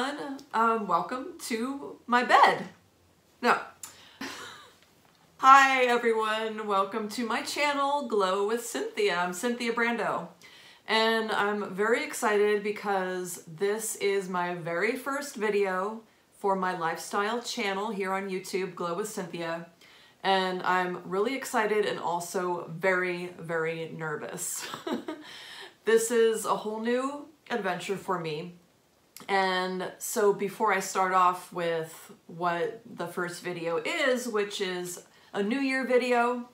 everyone, welcome to my bed. No. Hi everyone, welcome to my channel, Glow with Cynthia. I'm Cynthia Brando, and I'm very excited because this is my very first video for my lifestyle channel here on YouTube, Glow with Cynthia, and I'm really excited and also very, very nervous. This is a whole new adventure for me. And so before I start off with what the first video is, which is a New Year video,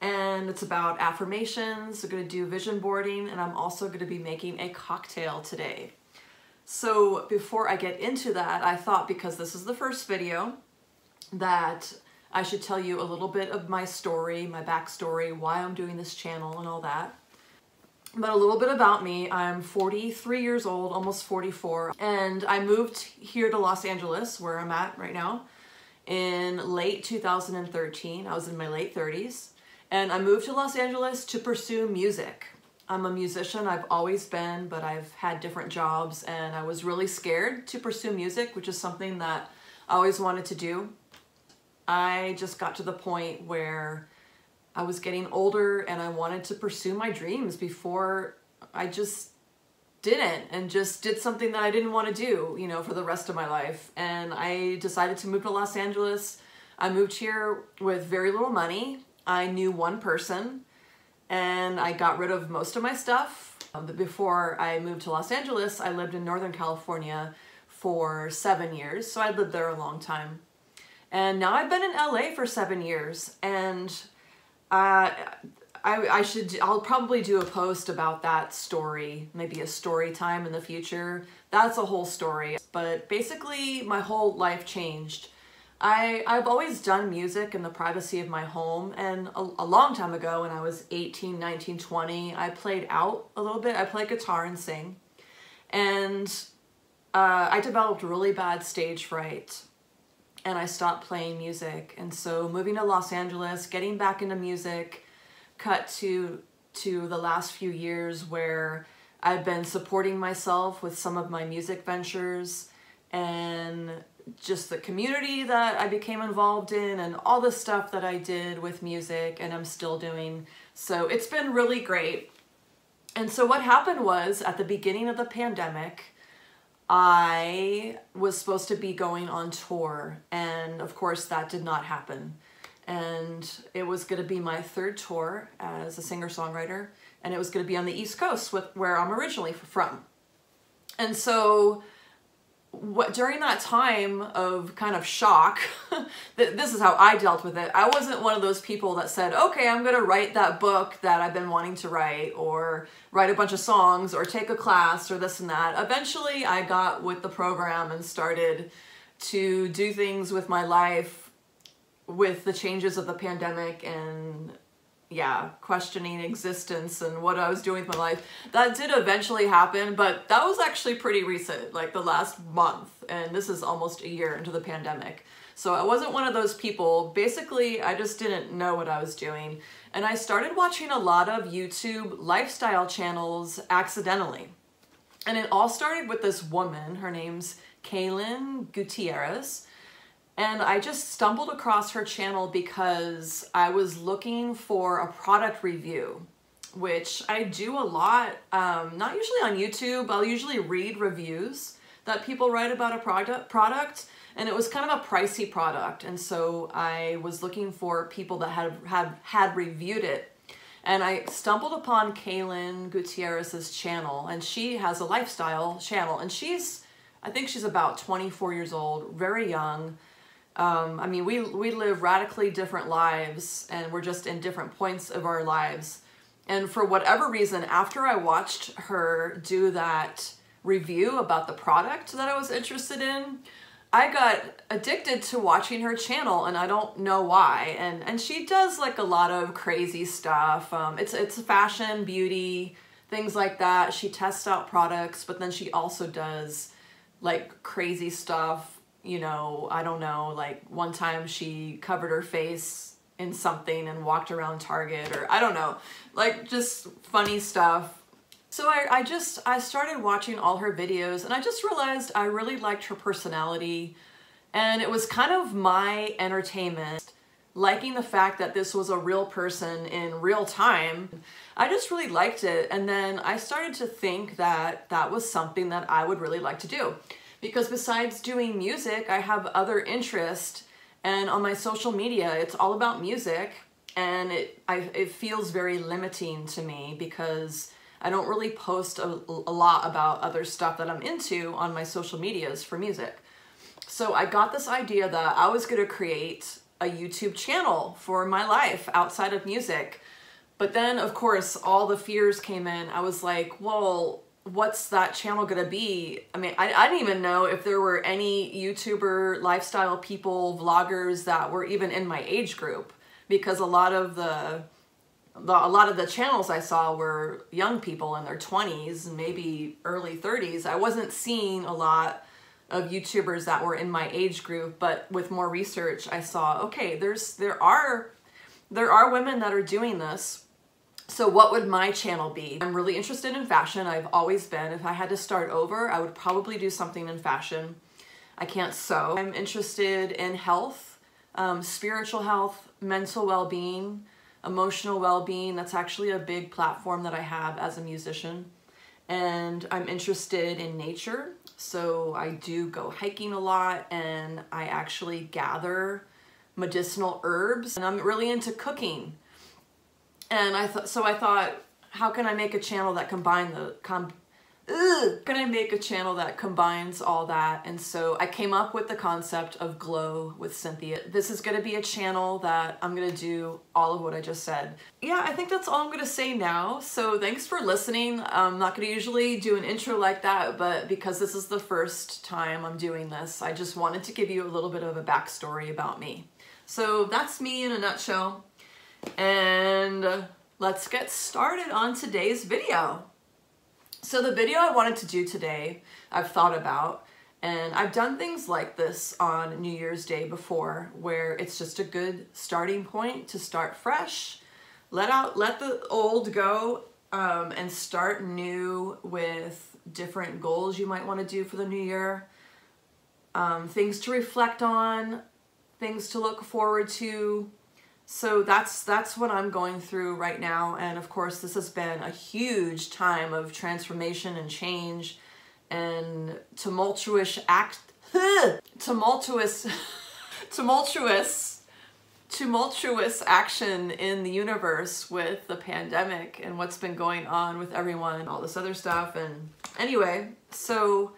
and it's about affirmations, I'm gonna do vision boarding, and I'm also gonna be making a cocktail today. So before I get into that, I thought because this is the first video that I should tell you a little bit of my story, my backstory, why I'm doing this channel and all that. But a little bit about me, I'm 43 years old, almost 44, and I moved here to Los Angeles, where I'm at right now, in late 2013. I was in my late 30s, and I moved to Los Angeles to pursue music. I'm a musician, I've always been, but I've had different jobs, and I was really scared to pursue music, which is something that I always wanted to do. I just got to the point where I was getting older and I wanted to pursue my dreams before I just didn't and just did something that I didn't want to do, you know, for the rest of my life. And I decided to move to Los Angeles. I moved here with very little money. I knew one person and I got rid of most of my stuff. But before I moved to Los Angeles, I lived in Northern California for 7 years. So I lived there a long time. And now I've been in LA for 7 years, and I'll probably do a post about that story, maybe a story time in the future. That's a whole story. But basically my whole life changed. I've always done music in the privacy of my home, and a long time ago when I was 18, 19, 20, I played out a little bit. I played guitar and sing, and I developed really bad stage fright. And I stopped playing music. And so moving to Los Angeles, getting back into music, cut to the last few years where I've been supporting myself with some of my music ventures and just the community that I became involved in and all the stuff that I did with music and I'm still doing. So it's been really great. And so what happened was at the beginning of the pandemic, I was supposed to be going on tour, and of course that did not happen. And it was going to be my third tour as a singer-songwriter, and it was going to be on the East Coast, where I'm originally from. And so during that time of kind of shock, this is how I dealt with it. I wasn't one of those people that said, okay, I'm going to write that book that I've been wanting to write, or write a bunch of songs, or take a class, or this and that. Eventually I got with the program and started to do things with my life with the changes of the pandemic and yeah, questioning existence and what I was doing with my life. That did eventually happen, but that was actually pretty recent, like the last month, and this is almost a year into the pandemic. So I wasn't one of those people. Basically, I just didn't know what I was doing, and I started watching a lot of YouTube lifestyle channels accidentally. And it all started with this woman, her name's Kailyn Gutierrez, and I just stumbled across her channel because I was looking for a product review, which I do a lot, not usually on YouTube. I'll usually read reviews that people write about a product, and it was kind of a pricey product. And so I was looking for people that had reviewed it. And I stumbled upon Kailyn Gutierrez's channel, and she has a lifestyle channel, and I think she's about 24 years old, very young. I mean, we live radically different lives, and we're just in different points of our lives. And for whatever reason, after I watched her do that review about the product that I was interested in, I got addicted to watching her channel, and I don't know why. And she does like a lot of crazy stuff. It's fashion, beauty, things like that. She tests out products, but then she also does like crazy stuff. You know, I don't know, like one time she covered her face in something and walked around Target, or I don't know, like just funny stuff. So I started watching all her videos, and I just realized I really liked her personality, and it was kind of my entertainment. Liking the fact that this was a real person in real time, I just really liked it. And then I started to think that that was something that I would really like to do, because besides doing music, I have other interests, and on my social media, it's all about music, and it feels very limiting to me because I don't really post a lot about other stuff that I'm into on my social medias for music. So I got this idea that I was gonna create a YouTube channel for my life outside of music. But then of course, all the fears came in. I was like, well, what's that channel gonna be? I mean, I didn't even know if there were any YouTuber, lifestyle people, vloggers that were even in my age group, because a lot of the channels I saw were young people in their 20s and maybe early 30s. I wasn't seeing a lot of YouTubers that were in my age group, but with more research, I saw, okay, there are women that are doing this. So what would my channel be? I'm really interested in fashion. I've always been. If I had to start over, I would probably do something in fashion. I can't sew. I'm interested in health, spiritual health, mental well-being, emotional well-being. That's actually a big platform that I have as a musician. And I'm interested in nature, so I do go hiking a lot, and I actually gather medicinal herbs, and I'm really into cooking. And I thought, how can I make a channel that combines all that? And so I came up with the concept of Glow with Cynthia. This is gonna be a channel that I'm gonna do all of what I just said. Yeah, I think that's all I'm gonna say now. So thanks for listening. I'm not gonna usually do an intro like that, but because this is the first time I'm doing this, I just wanted to give you a little bit of a backstory about me. So that's me in a nutshell. And let's get started on today's video. So the video I wanted to do today, I've thought about, and I've done things like this on New Year's Day before, where it's just a good starting point to start fresh, let the old go, and start new with different goals you might want to do for the new year, things to reflect on, things to look forward to. So that's what I'm going through right now, and of course this has been a huge time of transformation and change and tumultuous action in the universe with the pandemic and what's been going on with everyone and all this other stuff. And anyway, so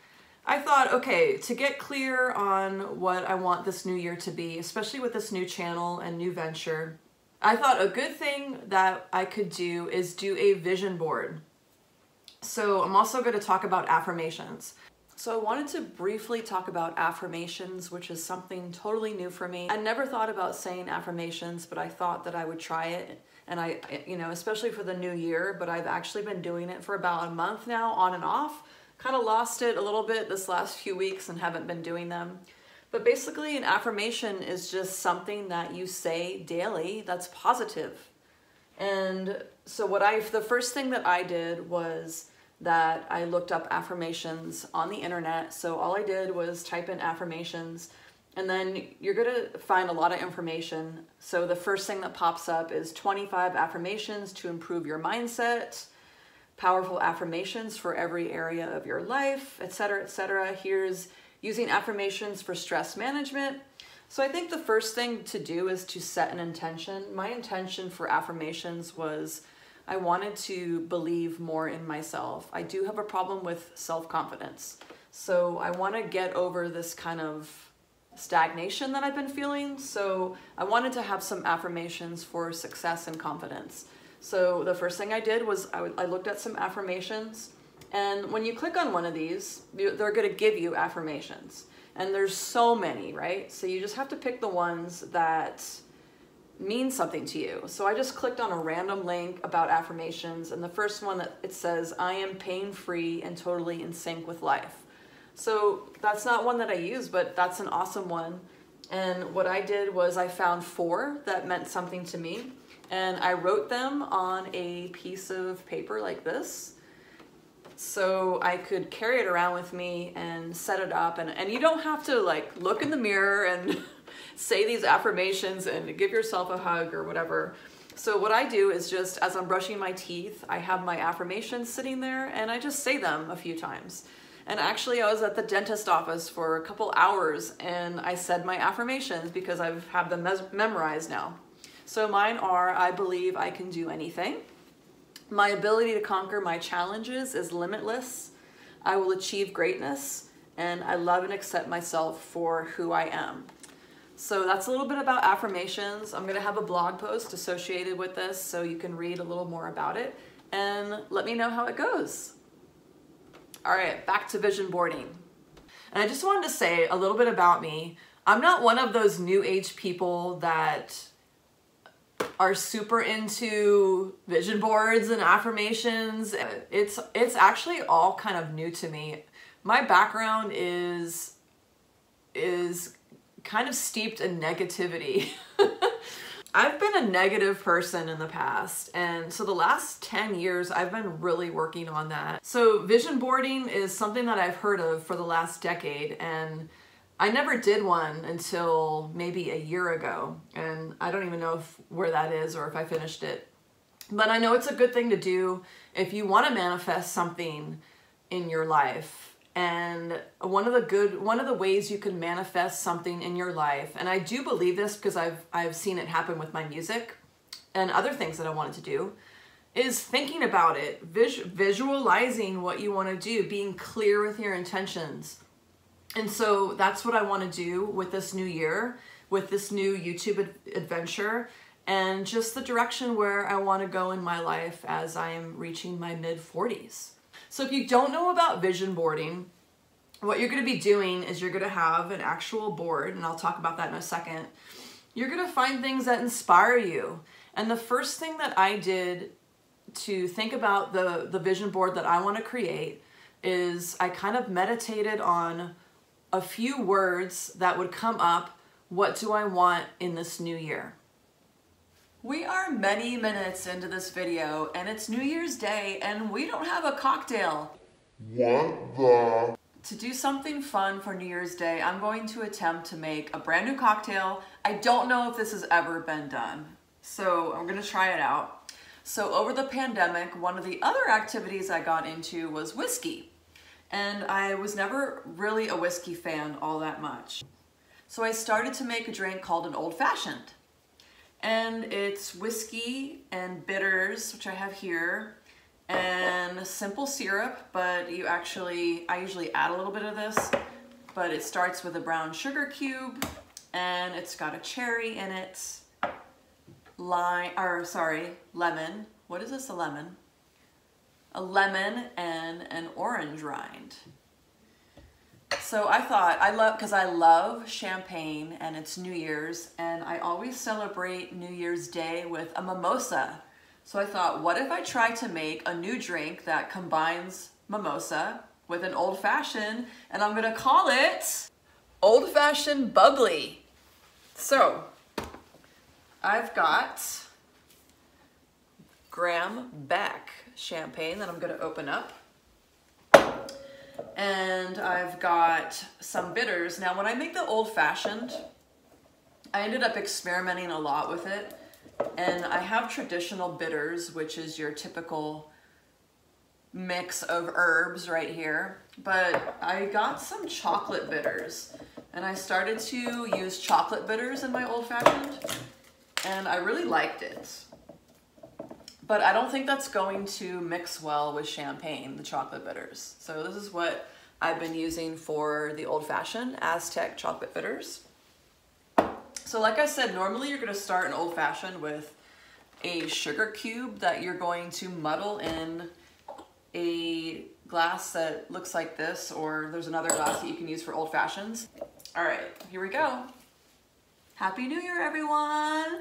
I thought, okay, to get clear on what I want this new year to be, especially with this new channel and new venture, I thought a good thing that I could do is do a vision board. So I'm also going to talk about affirmations. So I wanted to briefly talk about affirmations, which is something totally new for me. I never thought about saying affirmations, but I thought that I would try it. And I, you know, especially for the new year, but I've actually been doing it for about a month now, on and off. Kind of lost it a little bit this last few weeks and haven't been doing them. But basically, an affirmation is just something that you say daily that's positive. And so the first thing that I did was that I looked up affirmations on the internet. So all I did was type in affirmations, and then you're gonna find a lot of information. So the first thing that pops up is 25 affirmations to improve your mindset, powerful affirmations for every area of your life, etc., etc. Here's using affirmations for stress management. So I think the first thing to do is to set an intention. My intention for affirmations was I wanted to believe more in myself. I do have a problem with self-confidence. So I want to get over this kind of stagnation that I've been feeling. So I wanted to have some affirmations for success and confidence. So the first thing I did was I looked at some affirmations, and when you click on one of these, they're gonna give you affirmations. And there's so many, right? So you just have to pick the ones that mean something to you. So I just clicked on a random link about affirmations, and the first one that it says, I am pain-free and totally in sync with life. So that's not one that I use, but that's an awesome one. And what I did was I found 4 that meant something to me. And I wrote them on a piece of paper like this, So I could carry it around with me and set it up, and you don't have to like look in the mirror and say these affirmations and give yourself a hug or whatever. So what I do is just as I'm brushing my teeth, I have my affirmations sitting there and I just say them a few times. And actually I was at the dentist office for a couple hours and I said my affirmations because I've had them memorized now. So mine are, I believe I can do anything. My ability to conquer my challenges is limitless. I will achieve greatness, and I love and accept myself for who I am. So that's a little bit about affirmations. I'm going to have a blog post associated with this so you can read a little more about it and let me know how it goes. All right, back to vision boarding. And I just wanted to say a little bit about me. I'm not one of those new age people that are super into vision boards and affirmations. It's actually all kind of new to me. My background is kind of steeped in negativity. I've been a negative person in the past, and so the last 10 years I've been really working on that. So vision boarding is something that I've heard of for the last decade, and I never did one until maybe a year ago, and I don't even know where that is or if I finished it. But I know it's a good thing to do if you want to manifest something in your life. And one of the ways you can manifest something in your life, and I do believe this because I've seen it happen with my music and other things that I wanted to do, is thinking about it, visualizing what you want to do, being clear with your intentions. And so that's what I want to do with this new year, with this new YouTube adventure, and just the direction where I want to go in my life as I am reaching my mid-40s. So if you don't know about vision boarding, what you're going to be doing is you're going to have an actual board, and I'll talk about that in a second. You're going to find things that inspire you. And the first thing that I did to think about the vision board that I want to create is I kind of meditated on a few words that would come up. What do I want in this new year? We are many minutes into this video and it's New Year's Day and we don't have a cocktail. What the? To do something fun for New Year's Day, I'm going to attempt to make a brand new cocktail. I don't know if this has ever been done, so I'm gonna try it out. So over the pandemic, one of the other activities I got into was whiskey. And I was never really a whiskey fan all that much. So I started to make a drink called an old-fashioned. And it's whiskey and bitters, which I have here, and simple syrup, but you actually, I usually add a little bit of this, but it starts with a brown sugar cube, and it's got a cherry in it, lemon. What is this, a lemon? A lemon and an orange rind. So I thought, because I love champagne and it's New Year's, and I always celebrate New Year's Day with a mimosa. So I thought, what if I try to make a new drink that combines mimosa with an old fashioned, and I'm gonna call it Old Fashioned Bubbly. So I've got Graham Beck champagne that I'm going to open up, and I've got some bitters. Now when I make the old-fashioned, I ended up experimenting a lot with it, and I have traditional bitters, which is your typical mix of herbs right here, but I got some chocolate bitters, and I started to use chocolate bitters in my old-fashioned, and I really liked it. But I don't think that's going to mix well with champagne, the chocolate bitters. So this is what I've been using for the old-fashioned, Aztec chocolate bitters. So like I said, normally you're gonna start an old-fashioned with a sugar cube that you're going to muddle in a glass that looks like this, or there's another glass that you can use for old-fashions. All right, here we go. Happy New Year, everyone.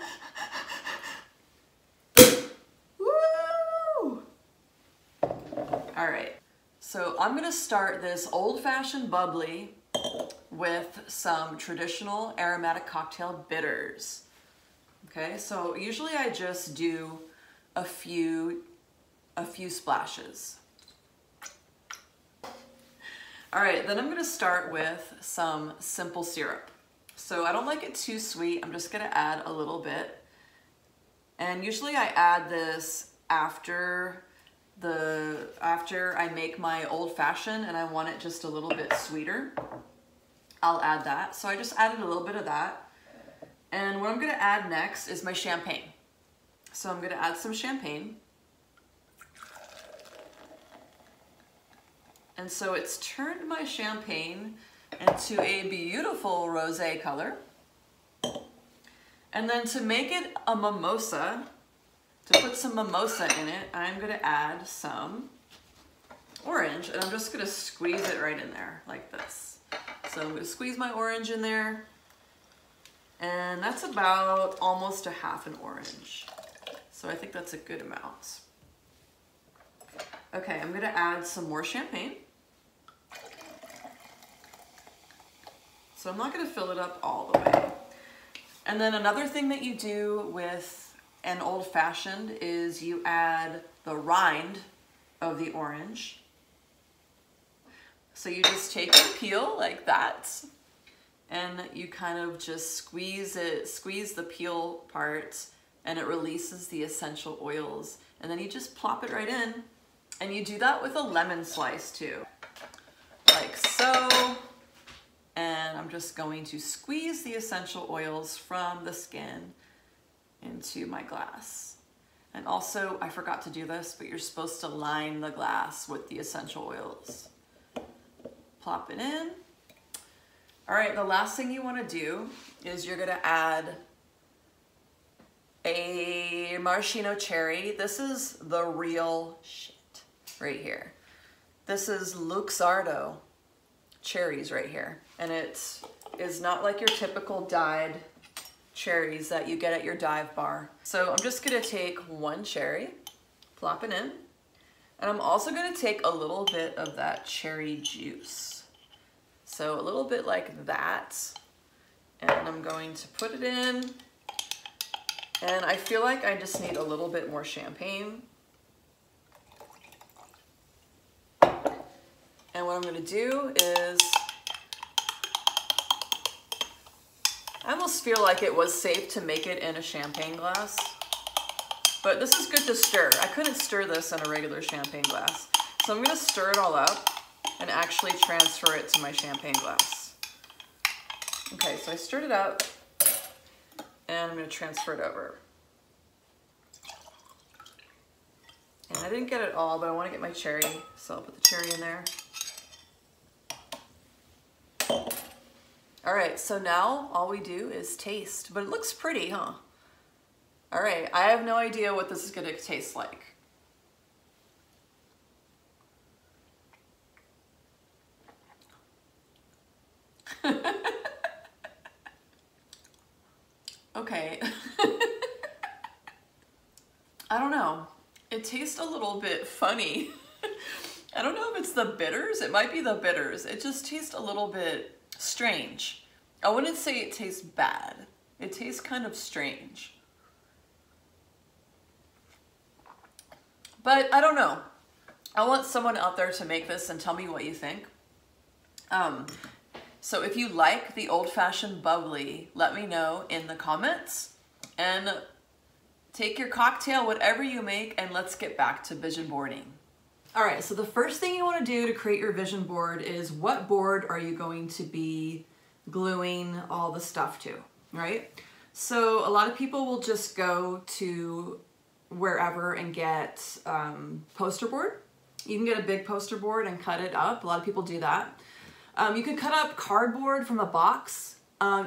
All right, so I'm gonna start this old-fashioned bubbly with some traditional aromatic cocktail bitters. Okay, so usually I just do a few splashes. All right, then I'm gonna start with some simple syrup. So I don't like it too sweet. I'm just gonna add a little bit. And usually I add this after I make my old fashioned and I want it just a little bit sweeter. I'll add that. So I just added a little bit of that. And what I'm gonna add next is my champagne. So I'm gonna add some champagne. And so it's turned my champagne into a beautiful rosé color. And then to make it a mimosa, to put some mimosa in it, I'm gonna add some orange, and I'm just gonna squeeze it right in there like this. So I'm gonna squeeze my orange in there, and that's about almost a half an orange. So I think that's a good amount. Okay, I'm gonna add some more champagne. So I'm not gonna fill it up all the way. And then another thing that you do with an old fashioned is you add the rind of the orange. So you just take your peel like that and you kind of just squeeze it, squeeze the peel part, and it releases the essential oils. And then you just plop it right in, and you do that with a lemon slice too, like so. And I'm just going to squeeze the essential oils from the skin into my glass. And also, I forgot to do this, but you're supposed to line the glass with the essential oils. Plop it in. All right, the last thing you wanna do is you're gonna add a maraschino cherry. This is the real shit right here. This is Luxardo cherries right here, and it is not like your typical dyed cherries that you get at your dive bar. So I'm just gonna take one cherry, plop it in, and I'm also gonna take a little bit of that cherry juice. So a little bit like that, and I'm going to put it in, and I feel like I just need a little bit more champagne. And what I'm gonna do is, I almost feel like it was safe to make it in a champagne glass, but this is good to stir. I couldn't stir this in a regular champagne glass. So I'm gonna stir it all up and actually transfer it to my champagne glass. Okay, so I stirred it up and I'm gonna transfer it over. And I didn't get it all, but I wanna get my cherry, so I'll put the cherry in there. All right, so now all we do is taste, but it looks pretty, huh? All right, I have no idea what this is gonna taste like. Okay. I don't know. It tastes a little bit funny. I don't know if it's the bitters. It might be the bitters. It just tastes a little bit strange. I wouldn't say it tastes bad. It tastes kind of strange. But I don't know. I want someone out there to make this and tell me what you think. So if you like the old-fashioned bubbly, let me know in the comments. And take your cocktail, whatever you make, and let's get back to vision boarding. All right, so the first thing you want to do to create your vision board is what board are you going to be gluing all the stuff to, right? So a lot of people will just go to wherever and get poster board. You can get a big poster board and cut it up. A lot of people do that. You can cut up cardboard from a box.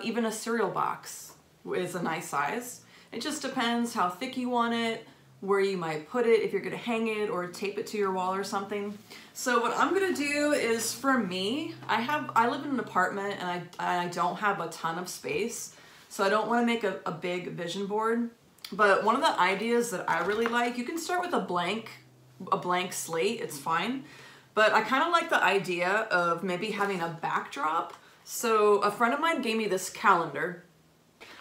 Even a cereal box is a nice size. It just depends how thick you want it, where you might put it, if you're gonna hang it or tape it to your wall or something. So what I'm gonna do is, for me, I live in an apartment and I don't have a ton of space, so I don't wanna make a big vision board. But one of the ideas that I really like, you can start with a blank slate, it's fine. But I kinda like the idea of maybe having a backdrop. So a friend of mine gave me this calendar.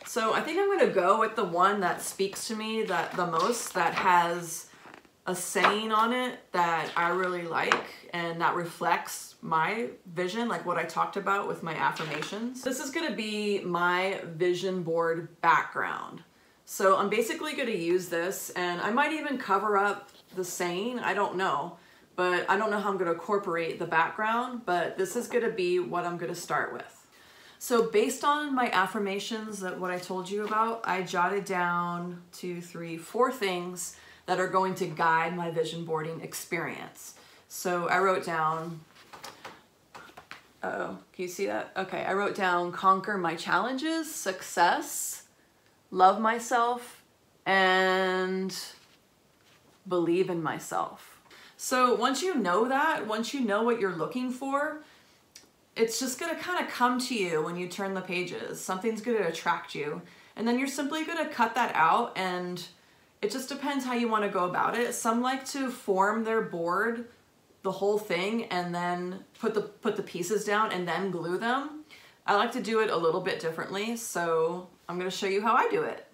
So I think I'm gonna go with the one that speaks to me the most, that has a saying on it that I really like and that reflects my vision, like what I talked about with my affirmations. This is gonna be my vision board background. So I'm basically gonna use this, and I might even cover up the saying, I don't know. But I don't know how I'm gonna incorporate the background, but this is gonna be what I'm gonna start with. So based on my affirmations, that what I told you about, I jotted down 2, 3, 4 things that are going to guide my vision boarding experience. So I wrote down, can you see that? Okay, I wrote down conquer my challenges, success, love myself, and believe in myself. So once you know that, once you know what you're looking for, it's just gonna kind of come to you when you turn the pages. Something's gonna attract you. And then you're simply gonna cut that out, and it just depends how you wanna go about it. Some like to form their board, the whole thing, and then put the pieces down and then glue them. I like to do it a little bit differently, so I'm gonna show you how I do it.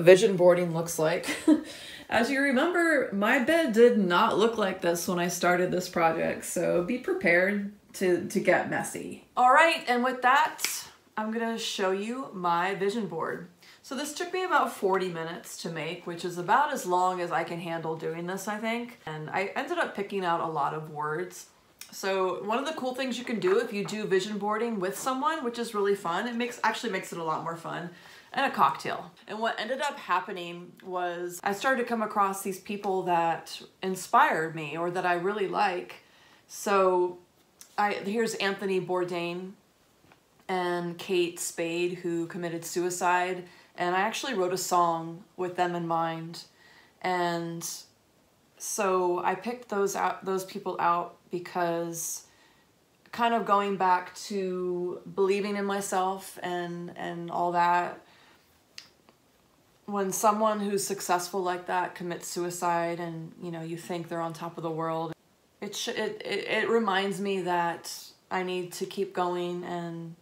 Vision boarding looks like. As you remember, my bed did not look like this when I started this project, so be prepared to get messy. All right, and with that, I'm gonna show you my vision board. So this took me about 40 minutes to make, which is about as long as I can handle doing this, I think. And I ended up picking out a lot of words. So one of the cool things you can do if you do vision boarding with someone, which is really fun, it actually makes it a lot more fun, and a cocktail. And what ended up happening was I started to come across these people that inspired me or that I really like. So here's Anthony Bourdain and Kate Spade, who committed suicide. And I actually wrote a song with them in mind. And so I picked those people out because kind of going back to believing in myself and all that, when someone who's successful like that commits suicide and, you know, you think they're on top of the world, it reminds me that I need to keep going and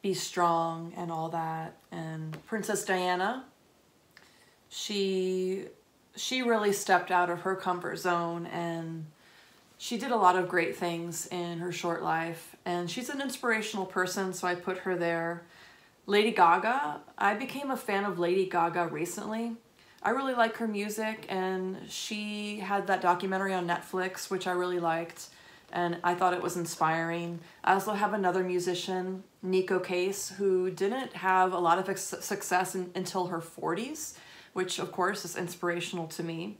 be strong and all that. And Princess Diana, she really stepped out of her comfort zone, and she did a lot of great things in her short life, and she's an inspirational person, so I put her there. Lady Gaga, I became a fan of Lady Gaga recently. I really like her music, and she had that documentary on Netflix, which I really liked, and I thought it was inspiring. I also have another musician, Nico Case, who didn't have a lot of success until her 40s, which of course is inspirational to me.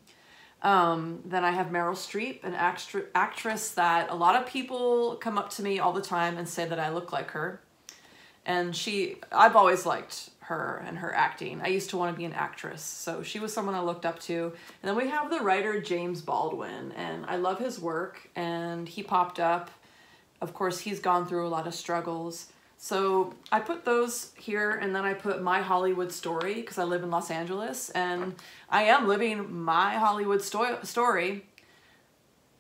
Then I have Meryl Streep, an actress that a lot of people come up to me all the time and say that I look like her. And I've always liked her and her acting. I used to want to be an actress, so she was someone I looked up to. And then we have the writer James Baldwin, and I love his work, and he popped up. Of course, he's gone through a lot of struggles. So I put those here, and then I put my Hollywood story, because I live in Los Angeles, and I am living my Hollywood story.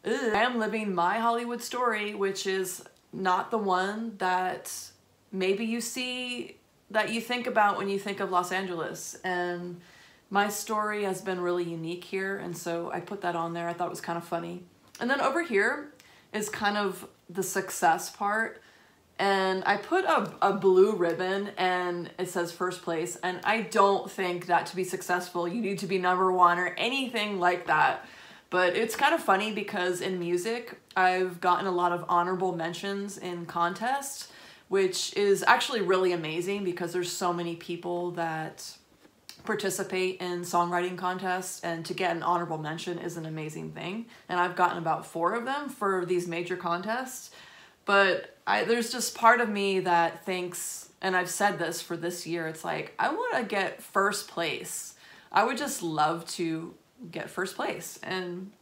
I am living my Hollywood story, which is not the one that maybe you see, that you think about when you think of Los Angeles. And my story has been really unique here, and so I put that on there. I thought it was kind of funny. And then over here is kind of the success part. And I put a blue ribbon and it says first place. And I don't think that to be successful, you need to be #1 or anything like that. But it's kind of funny because in music, I've gotten a lot of honorable mentions in contests, which is actually really amazing because there's so many people that participate in songwriting contests, and to get an honorable mention is an amazing thing. And I've gotten about 4 of them for these major contests. But there's just part of me that thinks, and I've said this for this year, it's like, I want to get first place. I would just love to get first place. And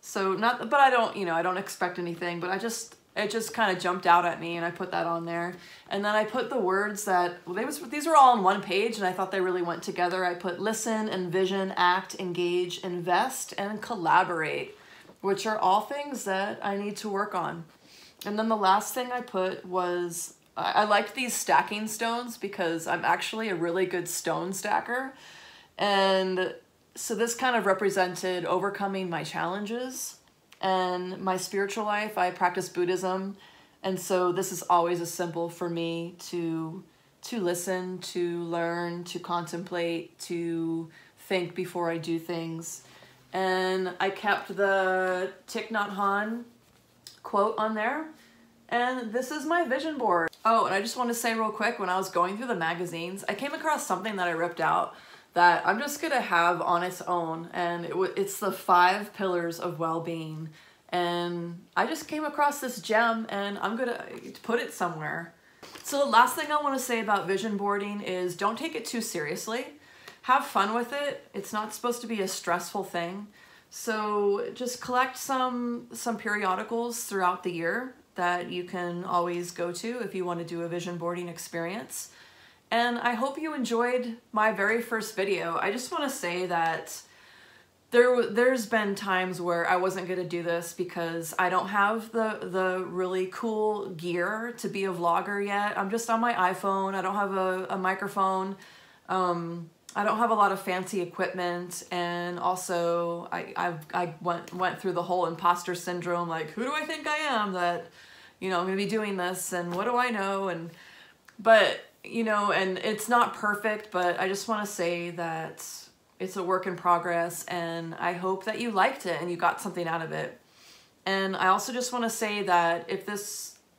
so not, but I don't, you know, I don't expect anything, but I just, it just kind of jumped out at me and I put that on there. And then I put the words that, well, these were all on one page and I thought they really went together. I put listen, envision, act, engage, invest, and collaborate, which are all things that I need to work on. And then the last thing I put was, I liked these stacking stones because I'm actually a really good stone stacker. And so this kind of represented overcoming my challenges and my spiritual life. I practice Buddhism. And so this is always a symbol for me to listen, to learn, to contemplate, to think before I do things. And I kept the Thich Nhat Hanh quote on there, and this is my vision board. Oh, and I just want to say real quick, when I was going through the magazines, I came across something that I ripped out that I'm just gonna have on its own, and it's the 5 pillars of well-being, and I just came across this gem and I'm gonna put it somewhere. So the last thing I want to say about vision boarding is don't take it too seriously. Have fun with it. It's not supposed to be a stressful thing. So just collect some periodicals throughout the year that you can always go to if you want to do a vision boarding experience. And I hope you enjoyed my very first video. I just want to say that there's been times where I wasn't going to do this because I don't have the really cool gear to be a vlogger yet. I'm just on my iPhone. I don't have a microphone. I don't have a lot of fancy equipment, and also I went through the whole imposter syndrome, like, who do I think I am that, you know, I'm gonna be doing this, and what do I know? And but, you know, and it's not perfect, but I just want to say that it's a work in progress, and I hope that you liked it and you got something out of it. And I also just want to say that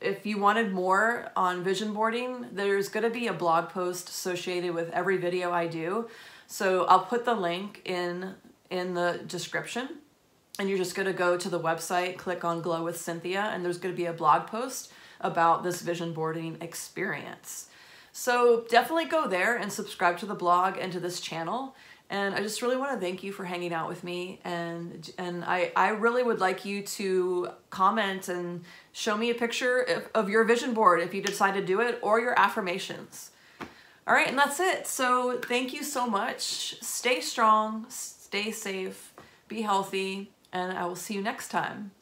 if you wanted more on vision boarding, there's gonna be a blog post associated with every video I do. So I'll put the link in the description, and you're just gonna go to the website, click on Glow with Cynthia, and there's gonna be a blog post about this vision boarding experience. So definitely go there and subscribe to the blog and to this channel. And I just really want to thank you for hanging out with me, and I really would like you to comment and show me a picture of your vision board if you decide to do it, or your affirmations. All right, and that's it. So thank you so much. Stay strong, stay safe, be healthy, and I will see you next time.